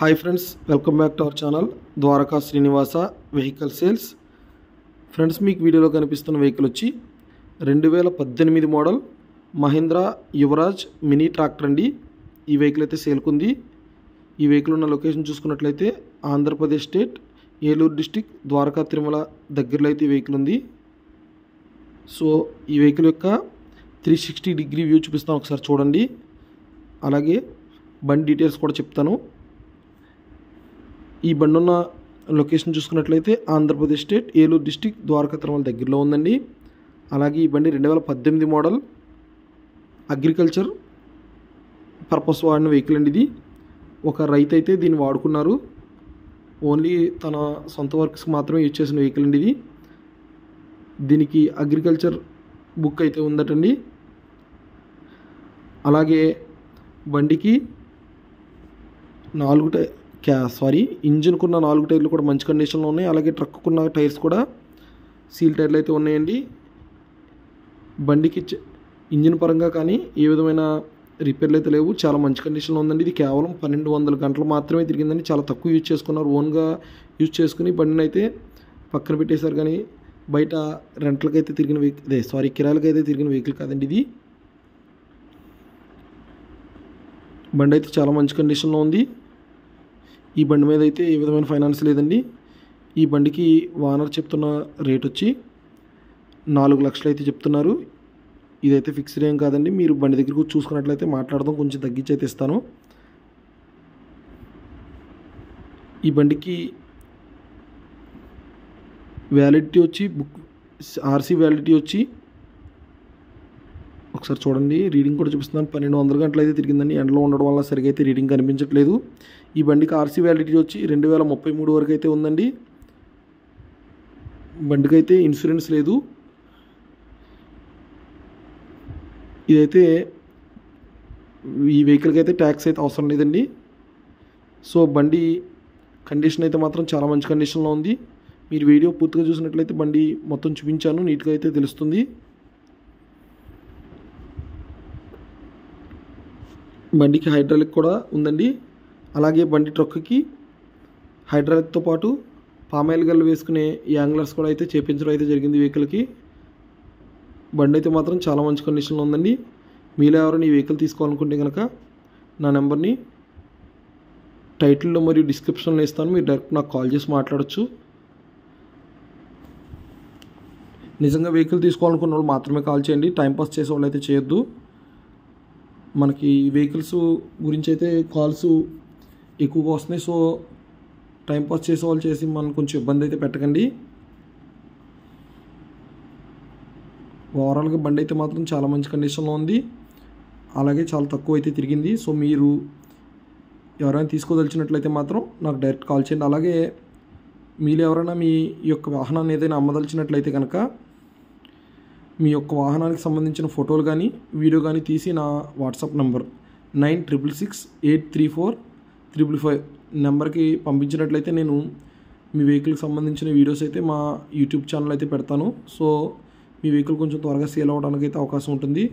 Hi friends, welcome back to our channel Dwaraka Srinivasa Vehicle Sales. Friends, meek video lo kanipistunna vehicle vachi 2018 model Mahindra Yuvaraj mini tractor andi. Ee vehicle aithe sale kundi. Ee vehicle unna location chusukunnatlaithe Andhra Pradesh state Eluru district Dwarakatirumala daggirlo aithe vehicle undi. So ee vehicle yokka 360 degree view chupistanu okasari chudandi. అలాగే బండి details కూడా చెప్తాను. ఈ బండున్న location చూసుకున్నట్లయితే Andhra Pradesh state Eluru district Dwaraka Tirumala దగ్గరలో ఉందండి. అలాగే ఈ బండి 2018 మోడల్ అగ్రికల్చర్ పర్పస్ వాడిన వెహికల్ అండి. ఇది ఒక రైతు అయితే దీన్ని వాడుకున్నారు, ఓన్లీ తన సొంత వర్క్స్ మాత్రమే యూజ్ చేసిన వెహికల్ అండి. ఇది దీనికి అగ్రికల్చర్ బుక్ అయితే ఉందటండి. అలాగే బండికి ఇంజిన్కున్న 4 టైర్లు కూడా మంచి కండిషన్లో ఉన్నాయి. అలాగే ట్రక్కున్న టైర్స్ కూడా సీల్ టైర్లు అయితే ఉన్నాయండి. బండికి ఇంజిన్ పరంగా కానీ ఏ విధమైన రిపేర్లు అయితే లేవు, చాలా మంచి కండిషన్లో ఉందండి. ఇది కేవలం 1200 గంటలు మాత్రమే తిరిగిందండి. చాలా తక్కువ యూజ్ చేసుకున్నారు, ఓన్గా యూజ్ చేసుకుని బండిని అయితే పక్కన పెట్టేశారు. కానీ బయట రెంట్లకైతే తిరిగిన వెహికల్, కిరాయిలకైతే తిరిగిన వెహికల్ కాదండి. ఇది బండి అయితే చాలా మంచి కండిషన్లో ఉంది. ఈ బండి మీద అయితే ఏ విధమైన ఫైనాన్స్ లేదండి. ఈ బండికి ఓనర్ చెప్తున్న రేట్ వచ్చి 4 లక్షలు అయితే చెప్తున్నారు. ఇదైతే ఫిక్స్డ్ ఏం కాదండి, మీరు బండి దగ్గరకు చూసుకున్నట్లయితే మాట్లాడదాం, కొంచెం తగ్గించి అయితే ఇస్తాను. ఈ బండికి వ్యాలిడిటీ వచ్చి ఆర్సీ వ్యాలిడిటీ వచ్చి ఒకసారి చూడండి, రీడింగ్ కూడా చూపిస్తున్నాను. 1200 గంటలు అయితే తిరిగిందండి. ఎండలో ఉండడం వల్ల సరిగ్గా అయితే రీడింగ్ కనిపించట్లేదు. ఈ బండికి ఆర్సీ వ్యాలిడిటీ వచ్చి 2033 వరకు అయితే ఉందండి. బండికి అయితే ఇన్సూరెన్స్ లేదు. ఇదైతే ఈ వెహికల్కి అయితే ట్యాక్స్ అయితే అవసరం లేదండి. సో బండి కండిషన్ అయితే మాత్రం చాలా మంచి కండిషన్లో ఉంది. మీరు వీడియో పూర్తిగా చూసినట్లయితే బండి మొత్తం చూపించాను, నీట్గా అయితే తెలుస్తుంది. బండికి హైడ్రాలిక్ కూడా ఉందండి. అలాగే బండి ట్రక్కి హైడ్రాలిక్తో పాటు పామాయిల్ గల్లు వేసుకునే యాంగ్లర్స్ కూడా అయితే చేపించడం అయితే జరిగింది వెహికల్కి. బండి అయితే మాత్రం చాలా మంచి కండిషన్లో ఉందండి. మీలో ఎవరైనా ఈ వెహికల్ తీసుకోవాలనుకుంటే కనుక నా నెంబర్ని టైటిల్లో మరియు డిస్క్రిప్షన్లో ఇస్తాను, మీరు డైరెక్ట్ నాకు కాల్ చేసి మాట్లాడచ్చు. నిజంగా వెహికల్ తీసుకోవాలనుకున్న వాళ్ళు మాత్రమే కాల్ చేయండి, టైంపాస్ చేసే వాళ్ళు అయితే చేయొద్దు. మనకి వెహికల్స్ గురించి అయితే కాల్స్ ఎక్కువగా వస్తున్నాయి, సో టైంపాస్ చేసే వాళ్ళు చేసి మనం కొంచెం ఇబ్బంది అయితే పెట్టకండి. ఓవరాల్గా బండి అయితే మాత్రం చాలా మంచి కండిషన్లో ఉంది. అలాగే చాలా తక్కువ అయితే తిరిగింది. సో మీరు ఎవరైనా తీసుకోదలిచినట్లయితే మాత్రం నాకు డైరెక్ట్ కాల్ చేయండి. అలాగే మీరు ఎవరైనా మీ యొక్క వాహనాన్ని ఏదైనా అమ్మదలిచినట్లయితే కనుక మీ యొక్క వాహనానికి సంబంధించిన ఫోటోలు కానీ వీడియో కానీ తీసి నా వాట్సాప్ నంబర్ 9666834555 నెంబర్కి పంపించినట్లయితే నేను మీ వెహికల్కి సంబంధించిన వీడియోస్ అయితే మా యూట్యూబ్ ఛానల్ అయితే పెడతాను. సో మీ వెహికల్ కొంచెం త్వరగా సేల్ అవ్వడానికి అయితే అవకాశం ఉంటుంది.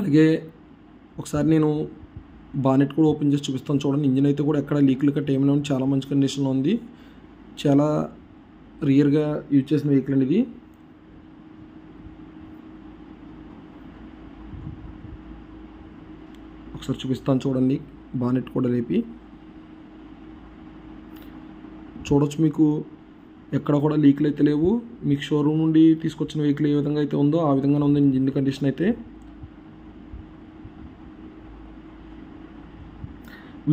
అలాగే ఒకసారి నేను బానెట్ కూడా ఓపెన్ చేసి చూపిస్తాను. చూడండి, ఇంజిన్ అయితే కూడా ఎక్కడ లీక్లు కట్ట ఏమైనా ఉంది, చాలా మంచి కండిషన్లో ఉంది. చాలా రియర్గా యూజ్ చేసిన వెహికల్ అండి ఇది. ఒకసారి చూపిస్తాను చూడండి, బానెట్ కూడా లేపి చూడొచ్చు. మీకు ఎక్కడ కూడా లీక్లు అయితే లేవు. మీకు షోరూమ్ నుండి తీసుకొచ్చిన వెహికల్ ఏ విధంగా అయితే ఉందో ఆ విధంగానే ఉంది ఇంజిన్ కండిషన్ అయితే.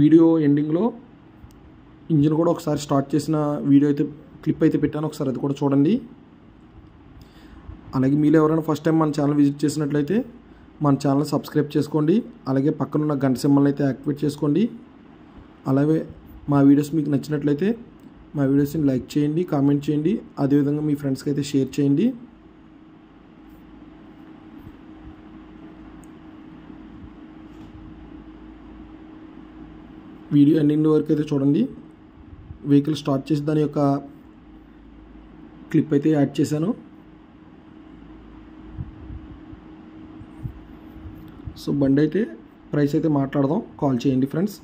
వీడియో ఎండింగ్లో ఇంజిన్ కూడా ఒకసారి స్టార్ట్ చేసిన వీడియో అయితే క్లిప్ అయితే పెట్టాను, ఒకసారి అది కూడా చూడండి. అలాగే మీరు ఎవరైనా ఫస్ట్ టైం మన ఛానల్ విజిట్ చేసినట్లయితే మన ఛానల్ సబ్స్క్రైబ్ చేసుకోండి. అలాగే పక్కనున్న గంట సింబల్ని అయితే యాక్టివేట్ చేసుకోండి. అలాగే మా వీడియోస్ మీకు నచ్చినట్లయితే మా వీడియోస్ని లైక్ చేయండి, కామెంట్ చేయండి, అదేవిధంగా మీ ఫ్రెండ్స్కి అయితే షేర్ చేయండి. వీడియో ఎండింగ్ వరకు అయితే చూడండి. వెహికల్ స్టార్ట్ చేసి దాని యొక్క క్లిప్ అయితే యాడ్ చేశాను. సో బండి అయితే ప్రైస్ అయితే మాట్లాడదాం కాల్ చేయండి ఫ్రెండ్స్।